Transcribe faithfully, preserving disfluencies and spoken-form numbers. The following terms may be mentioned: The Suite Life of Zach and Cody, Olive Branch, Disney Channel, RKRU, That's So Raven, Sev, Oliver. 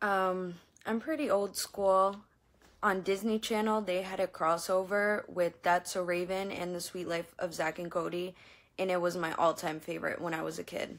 Um, I'm pretty old school. On Disney Channel, they had a crossover with That's So Raven and The Suite Life of Zach and Cody, and it was my all-time favorite when I was a kid.